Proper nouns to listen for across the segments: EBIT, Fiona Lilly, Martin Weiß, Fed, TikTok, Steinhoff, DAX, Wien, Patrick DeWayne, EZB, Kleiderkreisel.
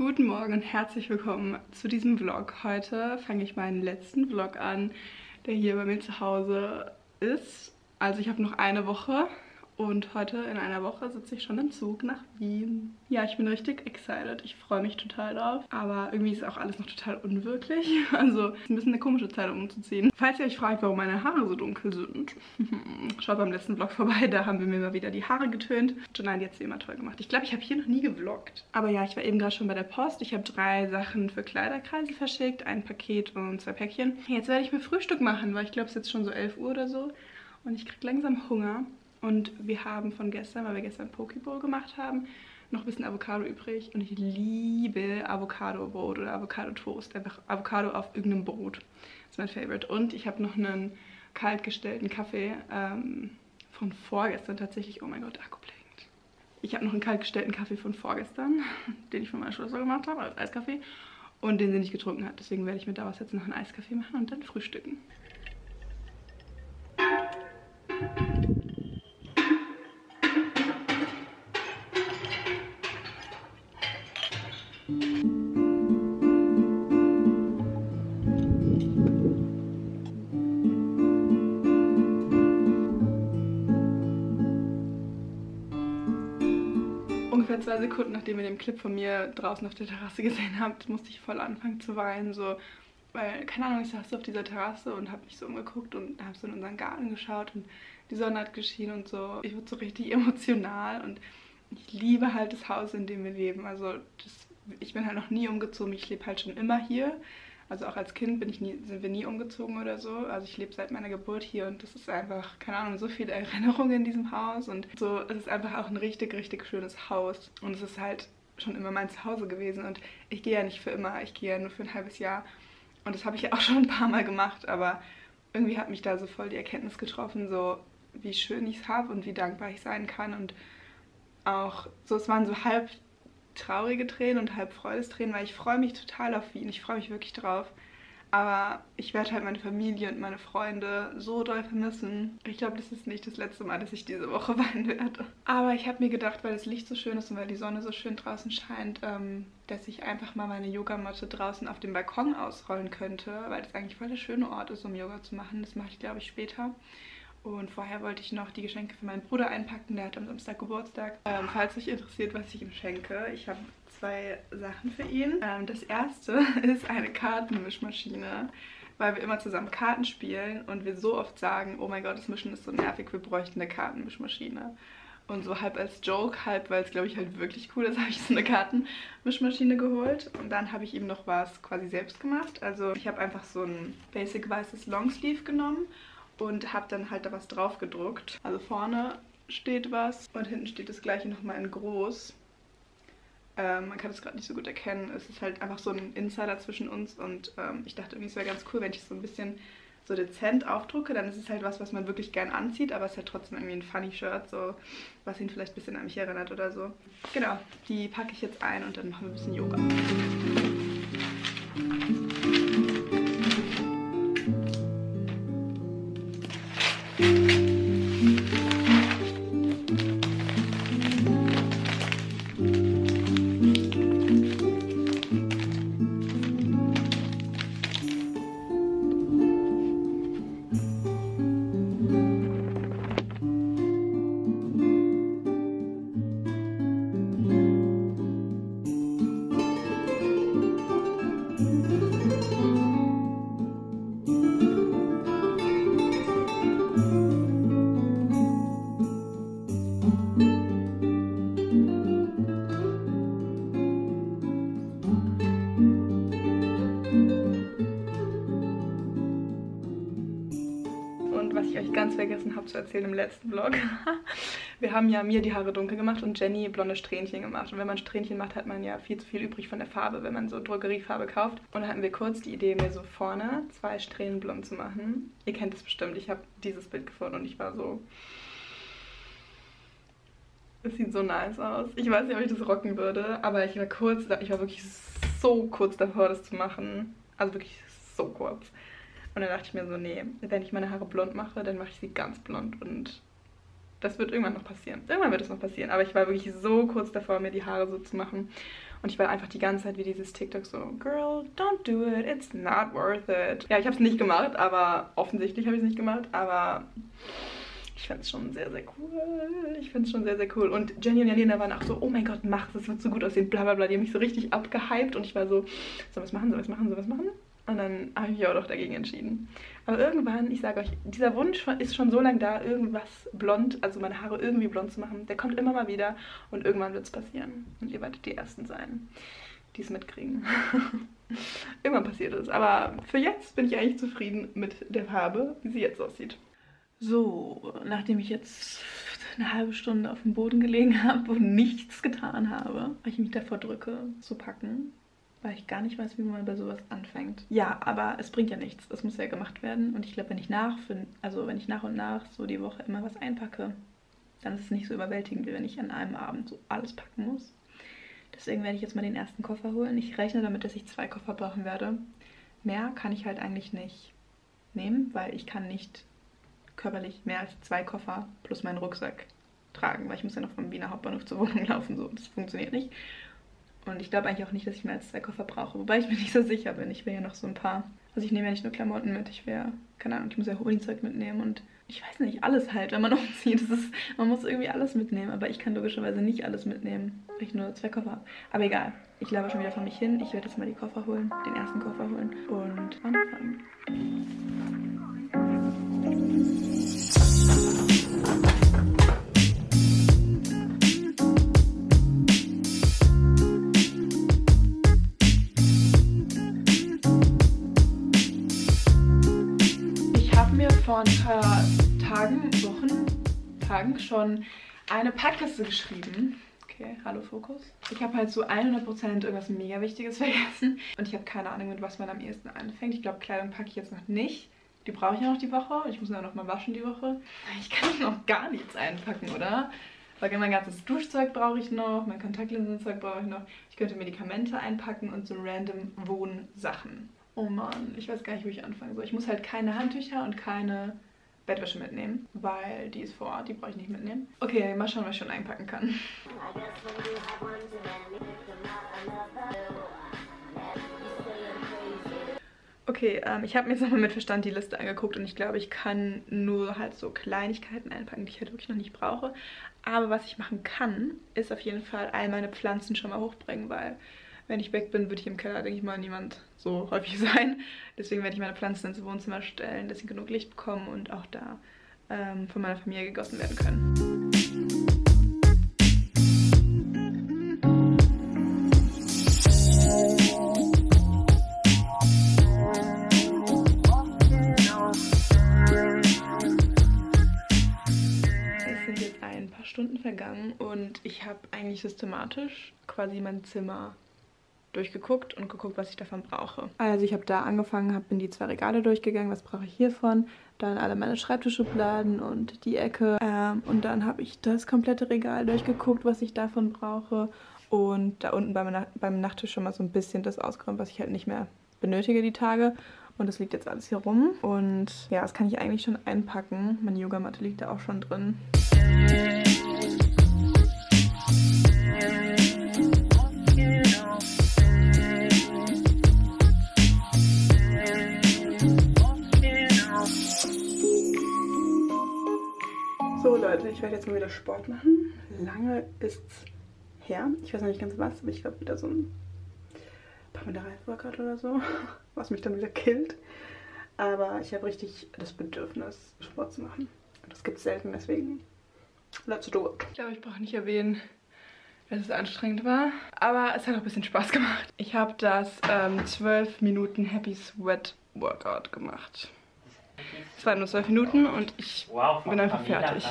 Guten Morgen und herzlich willkommen zu diesem Vlog. Heute fange ich meinen letzten Vlog an, der hier bei mir zu Hause ist. Also ich habe noch eine Woche und heute in einer Woche sitze ich schon im Zug nach Wien. Ja, ich bin richtig excited. Ich freue mich total drauf. Aber irgendwie ist auch alles noch total unwirklich. Also es ist ein bisschen eine komische Zeit, um umzuziehen. Falls ihr euch fragt, warum meine Haare so dunkel sind, schaut beim letzten Vlog vorbei. Da haben wir mir mal wieder die Haare getönt. Janine, die hat es wie immer toll gemacht. Ich glaube, ich habe hier noch nie gevloggt. Aber ja, ich war eben gerade schon bei der Post. Ich habe 3 Sachen für Kleiderkreisel verschickt. Ein Paket und 2 Päckchen. Jetzt werde ich mir Frühstück machen, weil ich glaube, es ist jetzt schon so 11 Uhr oder so. Und ich kriege langsam Hunger. Und wir haben von gestern, weil wir gestern Pokeball gemacht haben, noch ein bisschen Avocado übrig. Und ich liebe Avocado-Brot oder Avocado-Toast. Einfach Avocado auf irgendeinem Brot. Das ist mein Favorite. Und ich habe noch einen kaltgestellten Kaffee von vorgestern tatsächlich. Oh mein Gott, Akku blinkt. Ich habe noch einen kaltgestellten Kaffee von vorgestern, den ich von meiner Schwester gemacht habe, als Eiskaffee. Und den sie nicht getrunken hat. Deswegen werde ich mir daraus jetzt noch einen Eiskaffee machen und dann frühstücken. Ungefähr 2 Sekunden, nachdem ihr den Clip von mir draußen auf der Terrasse gesehen habt, musste ich voll anfangen zu weinen, so, weil, keine Ahnung, ich saß so auf dieser Terrasse und habe mich so umgeguckt und habe so in unseren Garten geschaut und die Sonne hat geschienen und so. Ich wurde so richtig emotional und ich liebe halt das Haus, in dem wir leben. Also ich bin halt noch nie umgezogen, ich lebe halt schon immer hier. Also auch als Kind sind wir nie umgezogen oder so. Also ich lebe seit meiner Geburt hier und das ist einfach, keine Ahnung, so viele Erinnerungen in diesem Haus. Und so, es ist einfach auch ein richtig, richtig schönes Haus. Und es ist halt schon immer mein Zuhause gewesen. Und ich gehe ja nicht für immer, ich gehe ja nur für ein halbes Jahr. Und das habe ich ja auch schon ein paar Mal gemacht, aber irgendwie hat mich da so voll die Erkenntnis getroffen, so wie schön ich es habe und wie dankbar ich sein kann. Und auch so, es waren so halb traurige Tränen und halb Freudestränen, weil ich freue mich total auf Wien. Ich freue mich wirklich drauf. Aber ich werde halt meine Familie und meine Freunde so doll vermissen. Ich glaube, das ist nicht das letzte Mal, dass ich diese Woche weinen werde. Aber ich habe mir gedacht, weil das Licht so schön ist und weil die Sonne so schön draußen scheint, dass ich einfach mal meine Yogamatte draußen auf dem Balkon ausrollen könnte, weil das eigentlich voll der schöne Ort ist, um Yoga zu machen. Das mache ich, glaube ich, später. Und vorher wollte ich noch die Geschenke für meinen Bruder einpacken, der hat am Samstag Geburtstag. Falls euch interessiert, was ich ihm schenke, ich habe 2 Sachen für ihn. Das erste ist eine Kartenmischmaschine, weil wir immer zusammen Karten spielen und wir so oft sagen, oh mein Gott, das Mischen ist so nervig, wir bräuchten eine Kartenmischmaschine. Und so halb als Joke, halb weil es, glaube ich, halt wirklich cool ist, habe ich so eine Kartenmischmaschine geholt. Und dann habe ich ihm noch was quasi selbst gemacht. Also ich habe einfach so ein basic weißes Longsleeve genommen und habe dann halt da was drauf gedruckt. Also vorne steht was und hinten steht das gleiche nochmal in groß. Man kann das gerade nicht so gut erkennen. Es ist halt einfach so ein Insider zwischen uns und ich dachte irgendwie, es wäre ganz cool, wenn ich es so ein bisschen so dezent aufdrucke. Dann ist es halt was man wirklich gern anzieht, aber es ist halt trotzdem irgendwie ein funny Shirt, so, was ihn vielleicht ein bisschen an mich erinnert oder so. Genau, die packe ich jetzt ein und dann machen wir ein bisschen Yoga. Vergessen habe zu erzählen im letzten Vlog. Wir haben ja mir die Haare dunkel gemacht und Jenny blonde Strähnchen gemacht. Und wenn man Strähnchen macht, hat man ja viel zu viel übrig von der Farbe, wenn man so Drogeriefarbe kauft. Und dann hatten wir kurz die Idee, mir so vorne 2 Strähnen blond zu machen. Ihr kennt es bestimmt, ich habe dieses Bild gefunden und ich war so... Es sieht so nice aus. Ich weiß nicht, ob ich das rocken würde, aber ich war wirklich so kurz davor, das zu machen. Also wirklich so kurz. Und dann dachte ich mir so, nee, wenn ich meine Haare blond mache, dann mache ich sie ganz blond und das wird irgendwann noch passieren. Irgendwann wird es noch passieren, aber ich war wirklich so kurz davor, mir die Haare so zu machen Und ich war einfach die ganze Zeit wie dieses TikTok so, girl, don't do it, it's not worth it. Ja, ich habe es nicht gemacht, aber offensichtlich habe ich es nicht gemacht, aber ich fand es schon sehr, sehr cool. Ich fand es schon sehr, sehr cool. Und Jenny und Jelena waren auch so, oh mein Gott, mach's, das wird so gut aussehen, bla bla bla. Die haben mich so richtig abgehypt und ich war so, soll was machen, soll was machen, soll was machen? Und dann habe ich mich auch doch dagegen entschieden. Aber irgendwann, ich sage euch, dieser Wunsch ist schon so lange da, irgendwas blond, also meine Haare irgendwie blond zu machen. Der kommt immer mal wieder und irgendwann wird es passieren. Und ihr werdet die Ersten sein, die es mitkriegen. Irgendwann passiert es. Aber für jetzt bin ich eigentlich zufrieden mit der Farbe, wie sie jetzt aussieht. So, nachdem ich jetzt eine halbe Stunde auf dem Boden gelegen habe und nichts getan habe, weil ich mich davor drücke, zu packen, weil ich gar nicht weiß, wie man bei sowas anfängt. Ja, aber es bringt ja nichts. Es muss ja gemacht werden. Und ich glaube, wenn ich nach und nach so die Woche immer was einpacke, dann ist es nicht so überwältigend, wie wenn ich an einem Abend so alles packen muss. Deswegen werde ich jetzt mal den ersten Koffer holen. Ich rechne damit, dass ich 2 Koffer brauchen werde. Mehr kann ich halt eigentlich nicht nehmen, weil ich kann nicht körperlich mehr als 2 Koffer plus meinen Rucksack tragen, weil ich muss ja noch vom Wiener Hauptbahnhof zur Wohnung laufen. So, das funktioniert nicht. Und ich glaube eigentlich auch nicht, dass ich mehr als 2 Koffer brauche, wobei ich mir nicht so sicher bin. Ich will ja noch so ein paar, also ich nehme ja nicht nur Klamotten mit, ich will ja, keine Ahnung, ich muss ja Uni-Zeug mitnehmen und ich weiß nicht, alles halt, wenn man umzieht. Man muss irgendwie alles mitnehmen, aber ich kann logischerweise nicht alles mitnehmen, weil ich nur 2 Koffer habe. Aber egal, ich labere schon wieder vor mich hin. Ich werde jetzt mal die Koffer holen, den ersten Koffer holen und anfangen. Vor ein paar Wochen schon eine Packliste geschrieben. Okay, hallo Fokus. Ich habe halt so 100% irgendwas mega Wichtiges vergessen und ich habe keine Ahnung, mit was man am ehesten anfängt. Ich glaube, Kleidung packe ich jetzt noch nicht. Die brauche ich ja noch die Woche. Ich muss ja noch mal waschen die Woche. Ich kann noch gar nichts einpacken, oder? Weil mein ganzes Duschzeug brauche ich noch, mein Kontaktlinsenzeug brauche ich noch. Ich könnte Medikamente einpacken und so random Wohnsachen. Oh Mann, ich weiß gar nicht, wo ich anfangen soll. Ich muss halt keine Handtücher und keine Bettwäsche mitnehmen, weil die ist vor Ort, die brauche ich nicht mitnehmen. Okay, mal schauen, was ich schon einpacken kann. Okay, ich habe mir jetzt nochmal mit Verstand die Liste angeguckt und ich glaube, ich kann nur halt so Kleinigkeiten einpacken, die ich halt wirklich noch nicht brauche. Aber was ich machen kann, ist auf jeden Fall all meine Pflanzen schon mal hochbringen, weil wenn ich weg bin, wird hier im Keller, denke ich mal, niemand so häufig sein. Deswegen werde ich meine Pflanzen ins Wohnzimmer stellen, dass sie genug Licht bekommen und auch da von meiner Familie gegossen werden können. Es sind jetzt ein paar Stunden vergangen und ich habe eigentlich systematisch quasi mein Zimmer durchgeguckt und geguckt, was ich davon brauche. Also ich habe da angefangen, bin die 2 Regale durchgegangen, was brauche ich hiervon, dann alle meine Schreibtischschubladen und die Ecke und dann habe ich das komplette Regal durchgeguckt, was ich davon brauche und da unten beim Nachttisch schon mal so ein bisschen das ausgeräumt, was ich halt nicht mehr benötige die Tage und das liegt jetzt alles hier rum und ja, das kann ich eigentlich schon einpacken. Meine Yogamatte liegt da auch schon drin. So Leute, ich werde jetzt mal wieder Sport machen. Lange ist's her. Ich weiß noch nicht ganz was, aber ich glaube wieder so ein paar Mineral-Workout oder so, was mich dann wieder killt. Aber ich habe richtig das Bedürfnis, Sport zu machen. Und das gibt es selten, deswegen let's do it. Ich glaube, ich brauche nicht erwähnen, dass es anstrengend war. Aber es hat auch ein bisschen Spaß gemacht. Ich habe das 12 Minuten Happy Sweat Workout gemacht. Es waren nur 12 Minuten und ich bin einfach fertig.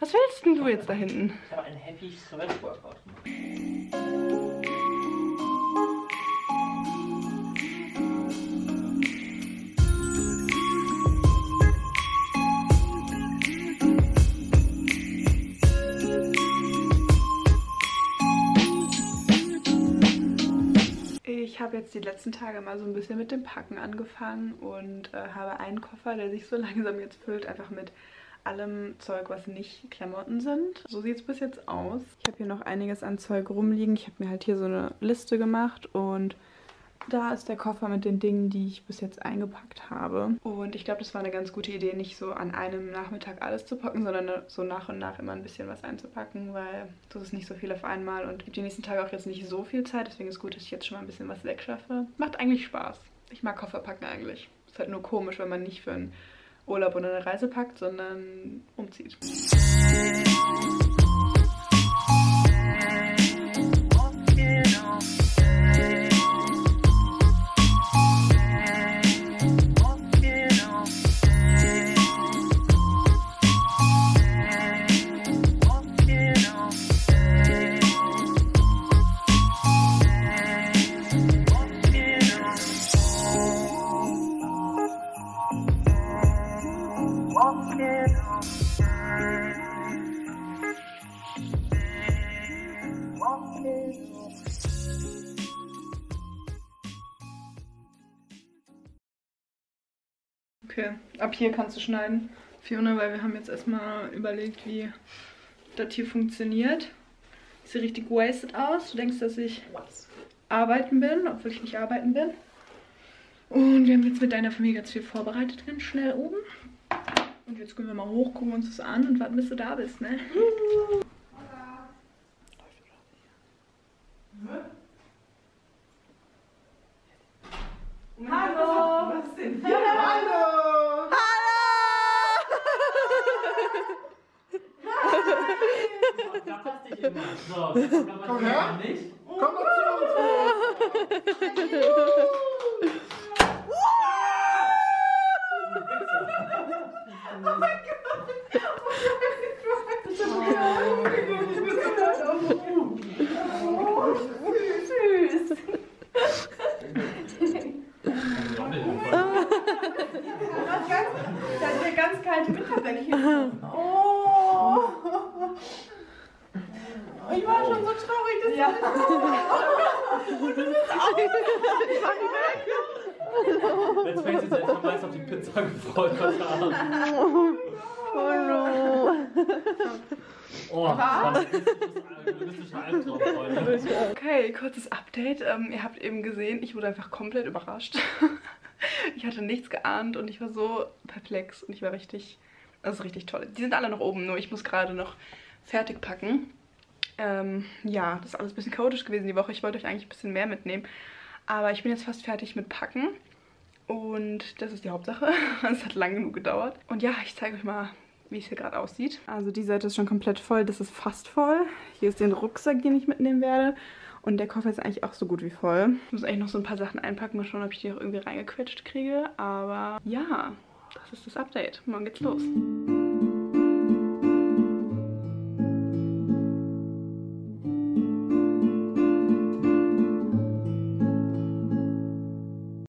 Was willst denn du jetzt da hinten? Ich habe einen Happy Sweat Workout gemacht. Ich habe jetzt die letzten Tage mal so ein bisschen mit dem Packen angefangen und habe einen Koffer, der sich so langsam jetzt füllt, einfach mit allem Zeug, was nicht Klamotten sind. So sieht es bis jetzt aus. Ich habe hier noch einiges an Zeug rumliegen. Ich habe mir halt hier so eine Liste gemacht und da ist der Koffer mit den Dingen, die ich bis jetzt eingepackt habe. Und ich glaube, das war eine ganz gute Idee, nicht so an einem Nachmittag alles zu packen, sondern so nach und nach immer ein bisschen was einzupacken, weil das ist nicht so viel auf einmal und gibt die nächsten Tage auch jetzt nicht so viel Zeit. Deswegen ist es gut, dass ich jetzt schon mal ein bisschen was wegschaffe. Macht eigentlich Spaß. Ich mag Kofferpacken eigentlich. Ist halt nur komisch, wenn man nicht für einen Urlaub oder eine Reise packt, sondern umzieht. Okay, ab hier kannst du schneiden, Fiona, weil wir haben jetzt erstmal überlegt, wie das hier funktioniert. Ich sehe richtig wasted aus. Du denkst, dass ich arbeiten bin, obwohl ich nicht arbeiten bin. Und wir haben jetzt mit deiner Familie ganz viel vorbereitet, ganz schnell oben. Und jetzt gehen wir mal hoch, gucken uns das an und warten, bis du da bist, ne? Hallo! Was denn hier? Hallo! Hallo! Da passt dich immer. So, da passt dich immer nicht. Komm mal zu uns! Oh mein Gott! Ich hab süß! Da ist der ganz kalte Winterdeckchen. Oh! Ich war schon so traurig, dass ja. Und du bist auch weg. Jetzt fängt jetzt erstmal meist auf die Pizza gefreut heute Abend. Oh no. Oh, das ist ein realistischer Albtraum. Okay, kurzes Update. Ihr habt eben gesehen, ich wurde einfach komplett überrascht. Ich hatte nichts geahnt und ich war so perplex und ich war richtig, das ist richtig toll. Die sind alle noch oben, nur ich muss gerade noch fertig packen. Ja, das ist alles ein bisschen chaotisch gewesen die Woche. Ich wollte euch eigentlich ein bisschen mehr mitnehmen. Aber ich bin jetzt fast fertig mit Packen. Und das ist die Hauptsache. Es hat lang genug gedauert. Und ja, ich zeige euch mal, wie es hier gerade aussieht. Also die Seite ist schon komplett voll. Das ist fast voll. Hier ist der Rucksack, den ich mitnehmen werde. Und der Koffer ist eigentlich auch so gut wie voll. Ich muss eigentlich noch so ein paar Sachen einpacken. Mal schauen, ob ich die auch irgendwie reingequetscht kriege. Aber ja, das ist das Update. Morgen geht's los.